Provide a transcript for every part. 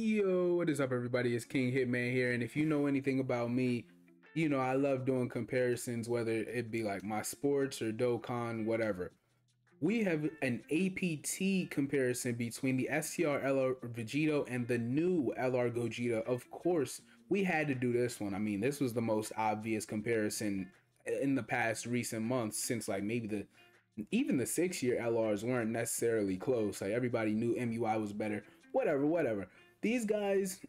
Yo, what is up everybody? It's King Hitman here, and if you know anything about me, you know I love doing comparisons, whether it be like my sports or Dokkan, whatever. We have an APT comparison between the STR LR Vegito and the new LR Gogeta. Of course, we had to do this one. I mean, this was the most obvious comparison in the past recent months, since like maybe even the 6-year LRs weren't necessarily close. Like everybody knew MUI was better, whatever. These guys,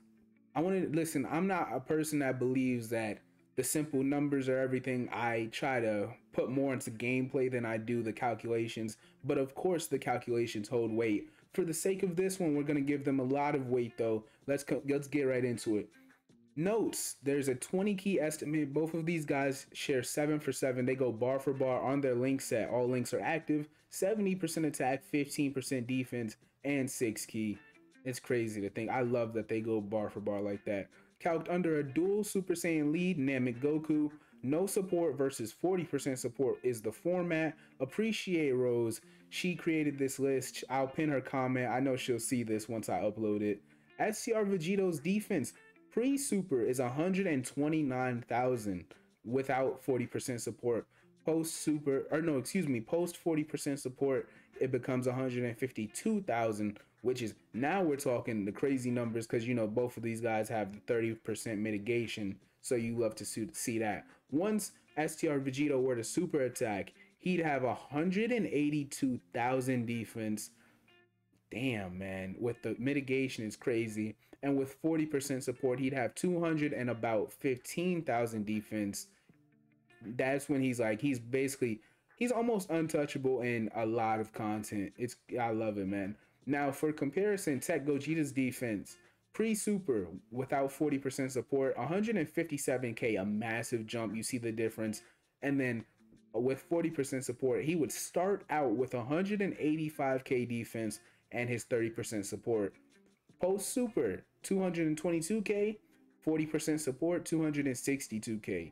I want to listen. I'm not a person that believes that the simple numbers are everything. I try to put more into gameplay than I do the calculations, but of course the calculations hold weight. For the sake of this one, we're going to give them a lot of weight though. Let's get right into it. Notes, there's a 20 key estimate. Both of these guys share 7 for 7. They go bar for bar on their link set. All links are active, 70% attack, 15% defense, and 6 key. It's crazy to think. I love that they go bar for bar like that. Calced under a dual Super Saiyan lead, Namek Goku. No support versus 40% support is the format. Appreciate Rose. She created this list. I'll pin her comment. I know she'll see this once I upload it. STR Vegito's defense pre-super is 129,000 without 40% support. Post-super, or no, excuse me, post-40% support, it becomes 152,000, which is, now we're talking the crazy numbers, because you know both of these guys have the 30% mitigation, so you love to see that. Once STR Vegito were to super attack, he'd have 182,000 defense. Damn, man, with the mitigation is crazy. And with 40% support, he'd have 200 and about 15,000 defense. That's when he's like, he's almost untouchable in a lot of content. I love it, man. Now, for comparison, TEQ Gogeta's defense, pre-super, without 40% support, 157K, a massive jump. You see the difference. And then with 40% support, he would start out with 185K defense and his 30% support. Post-super, 222K, 40% support, 262K.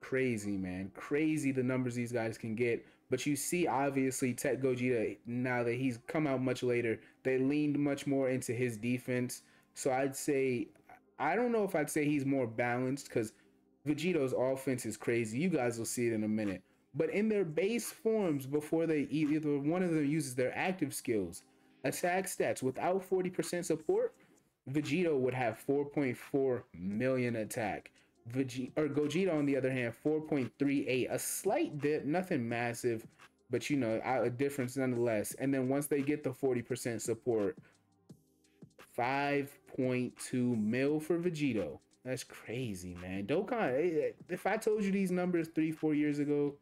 Crazy, man. Crazy the numbers these guys can get. But you see, obviously, TEQ Gogeta, now that he's come out much later, they leaned much more into his defense. So I'd say, I don't know if I'd say he's more balanced, because Vegito's offense is crazy. You guys will see it in a minute. But in their base forms, before they either one of them uses their active skills, attack stats, without 40% support, Vegito would have 4.4 million attack. Gogeta, on the other hand, 4.38, a slight dip, nothing massive, but you know, a difference nonetheless. And then once they get the 40% support, 5.2 mil for Vegito. That's crazy, man. Dokkan, if I told you these numbers 3-4 years ago.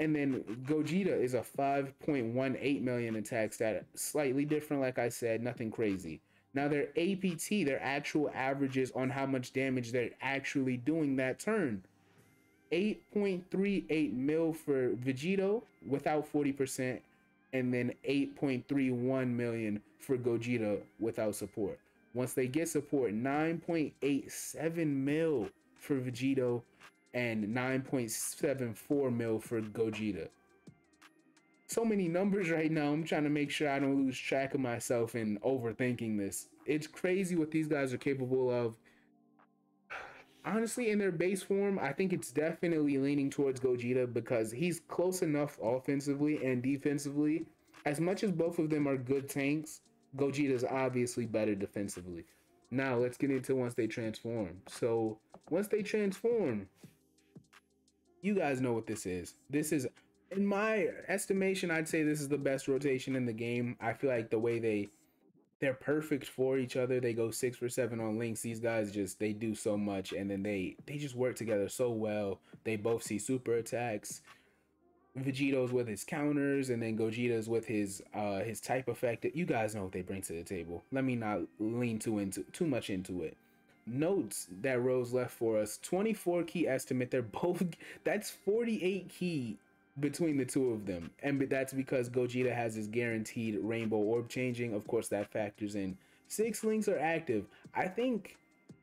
And then Gogeta is a 5.18 million attack stat, slightly different, like I said, nothing crazy. Now their APT, their actual averages on how much damage they're actually doing that turn. 8.38 mil for Vegito without 40%, and then 8.31 million for Gogeta without support. Once they get support, 9.87 mil for Vegito and 9.74 mil for Gogeta. So many numbers right now. I'm trying to make sure I don't lose track of myself in overthinking this. It's crazy what these guys are capable of. Honestly, in their base form, I think it's definitely leaning towards Gogeta, because he's close enough offensively and defensively. As much as both of them are good tanks, Gogeta's obviously better defensively. Now let's get into once they transform. So once they transform, you guys know what this is. This is, in my estimation, I'd say this is the best rotation in the game. I feel like the way they're perfect for each other. They go 6 for 7 on links. These guys just, they do so much, and then they just work together so well. They both see super attacks. Vegito's with his counters, and then Gogeta's with his type effect. You guys know what they bring to the table. Let me not lean too much into it. Notes that Rose left for us, 24 key estimate. They're both, that's 48 key between the two of them, and that's because Gogeta has his guaranteed rainbow orb changing. Of course that factors in. 6 links are active. I think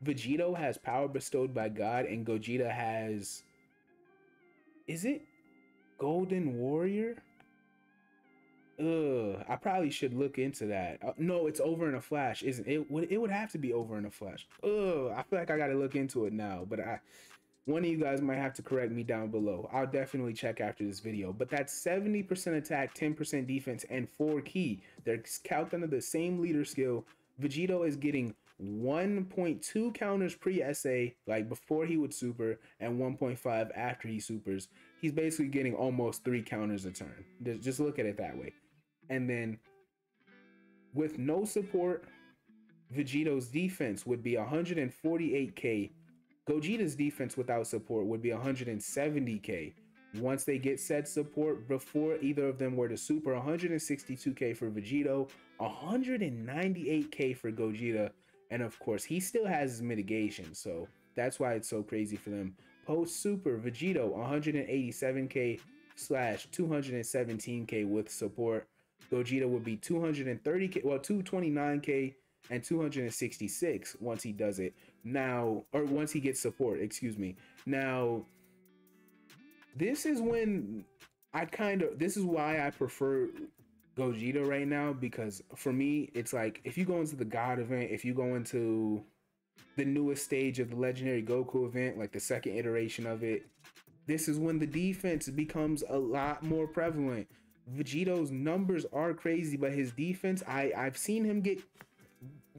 Vegito has power bestowed by God, and Gogeta has, is it Golden Warrior? I probably should look into that. No, it's over in a flash, isn't it? It would have to be over in a flash. I feel like I gotta look into it now, but one of you guys might have to correct me down below. I'll definitely check after this video. But that's 70% attack, 10% defense, and 4 ki. They're calced under the same leader skill. Vegito is getting 1.2 counters pre-SA, like before he would super, and 1.5 after he supers. He's basically getting almost 3 counters a turn. Just look at it that way. And then with no support, Vegito's defense would be 148k. Gogeta's defense without support would be 170k. Once they get said support, before either of them were to super, 162k for Vegito, 198k for Gogeta, and of course he still has his mitigation, so that's why it's so crazy for them. Post super, Vegito 187k slash 217k with support. Gogeta would be 230k, well 229k and 266 once he does it now, or once he gets support, excuse me. Now this is when I kind of, this is why I prefer Gogeta right now, because for me it's like, if you go into the God event, if you go into the newest stage of the Legendary Goku event, like the second iteration of it, this is when the defense becomes a lot more prevalent. Vegito's numbers are crazy, but his defense, I've seen him get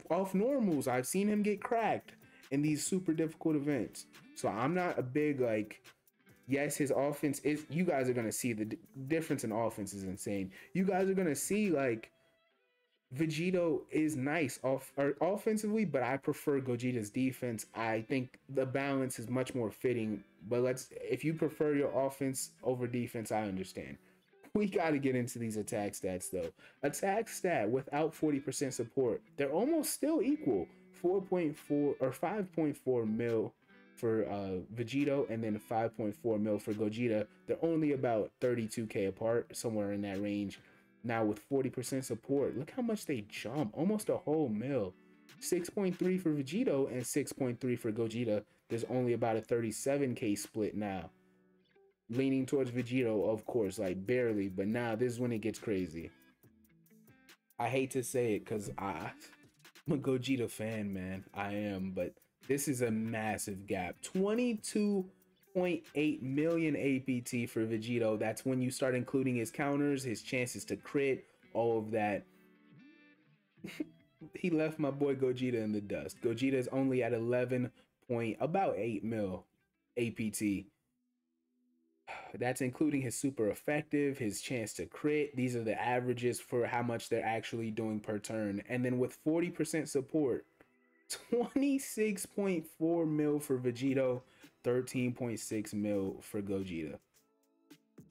off normals, I've seen him get cracked in these super difficult events. So I'm not a big, like, yes, his offense is, you guys are gonna see the difference in offense is insane. You guys are gonna see like Vegito is nice offensively, but I prefer Gogeta's defense. I think the balance is much more fitting, but if you prefer your offense over defense, I understand. We got to get into these attack stats, though. Attack stat without 40% support, they're almost still equal. 4.4 or 5.4 mil for Vegito, and then 5.4 mil for Gogeta. They're only about 32k apart, somewhere in that range. Now with 40% support, look how much they jump, almost a whole mil. 6.3 for Vegito and 6.3 for Gogeta. There's only about a 37k split now. Leaning towards Vegito, of course, like barely, but now this is when it gets crazy. I hate to say it because I'm a Gogeta fan, man. I am, but this is a massive gap. 22.8 million APT for Vegito. That's when you start including his counters, his chances to crit, all of that. He left my boy Gogeta in the dust. Gogeta is only at 11.8 mil APT. That's including his super effective, his chance to crit. These are the averages for how much they're actually doing per turn. And then with 40% support, 26.4 mil for Vegito, 13.6 mil for Gogeta.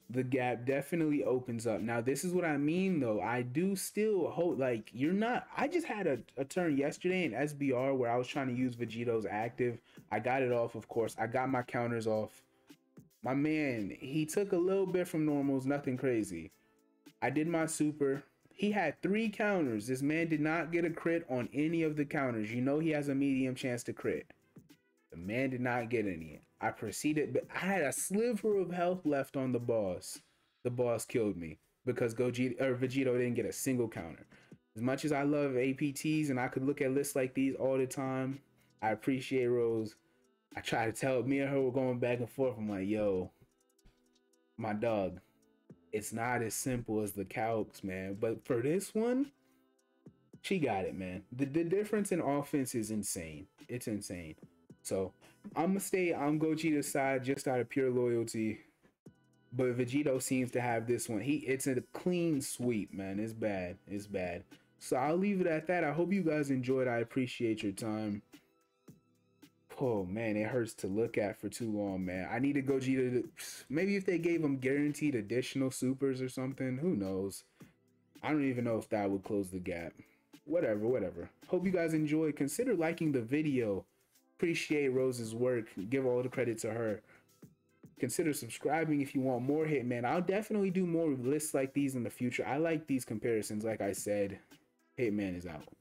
The gap definitely opens up. Now, this is what I mean, though. I do still hope, like, you're not... I just had a turn yesterday in SBR where I was trying to use Vegito's active. I got it off, of course. I got my counters off. My man, he took a little bit from normals, nothing crazy. I did my super. He had 3 counters. This man did not get a crit on any of the counters. You know he has a medium chance to crit. The man did not get any. I proceeded, but I had a sliver of health left on the boss. The boss killed me because Vegito didn't get a single counter. As much as I love APTs and I could look at lists like these all the time, I appreciate Rose. I try to tell, me and her were going back and forth. I'm like, yo, my dog, it's not as simple as the calcs, man. But for this one, she got it, man. The difference in offense is insane. It's insane. So I'm going to stay on Gogeta's side just out of pure loyalty. But Vegito seems to have this one. It's a clean sweep, man. It's bad. It's bad. So I'll leave it at that. I hope you guys enjoyed. I appreciate your time. Oh man, it hurts to look at for too long, man. I need a Gogeta. Maybe if they gave him guaranteed additional supers or something, who knows? I don't even know if that would close the gap. Whatever, whatever. Hope you guys enjoyed. Consider liking the video. Appreciate Rose's work. Give all the credit to her. Consider subscribing if you want more Hitman. I'll definitely do more lists like these in the future. I like these comparisons. Like I said, Hitman is out.